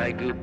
Ragu.